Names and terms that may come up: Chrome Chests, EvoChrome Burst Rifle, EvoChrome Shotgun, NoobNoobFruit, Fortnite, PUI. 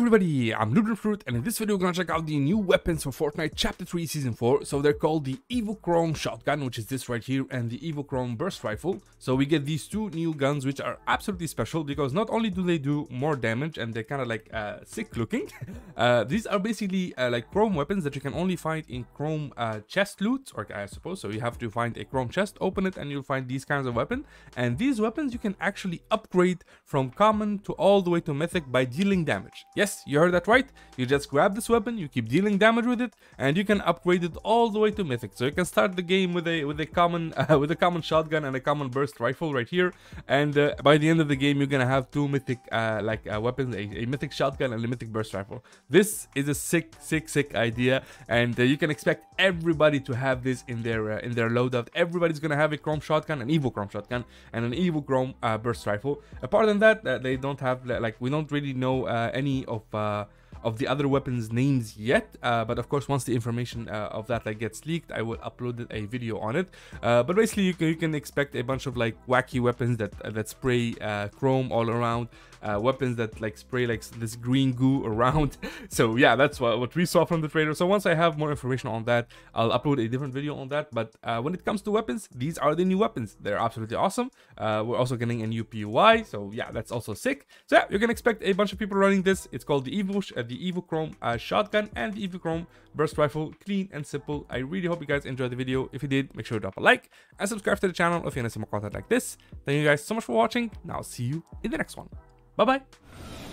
everybody, I'm NoobNoobFruit, and in this video we're gonna check out the new weapons for Fortnite Chapter 3 Season 4. So they're called the EvoChrome Shotgun, which is this right here, and the EvoChrome Burst Rifle. So we get these two new guns, which are absolutely special because not only do they do more damage and they're kind of like sick looking, these are basically like chrome weapons that you can only find in chrome chest loot, or I suppose. So you have to find a chrome chest, open it, and you'll find these kinds of weapons. And these weapons you can actually upgrade from common to all the way to mythic by dealing damage. Yes, you heard that right. You just grab this weapon, you keep dealing damage with it, and you can upgrade it all the way to mythic. So you can start the game with a common shotgun and a common burst rifle right here, and by the end of the game you're gonna have two mythic weapons, a mythic shotgun and a mythic burst rifle. This is a sick idea, and you can expect everybody to have this in their loadout. Everybody's gonna have a chrome shotgun, an EvoChrome shotgun, and an EvoChrome burst rifle. Apart from that, they don't have, like, we don't really know any of the other weapons names yet, but of course once the information of that gets leaked, I will upload a video on it, but basically you can expect a bunch of like wacky weapons that that spray chrome all around, weapons that like spray like this green goo around. So yeah, that's what we saw from the trailer. So once I have more information on that, I'll upload a different video on that, but when it comes to weapons, these are the new weapons. They're absolutely awesome. We're also getting a new PUI, so yeah, that's also sick. So yeah, you can expect a bunch of people running this. It's called the EvoChrome Shotgun and the EvoChrome Burst Rifle. Clean and simple. I really hope you guys enjoyed the video. If you did, make sure to drop a like and subscribe to the channel if you want to see more content like this. Thank you guys so much for watching, and I'll see you in the next one. Bye bye.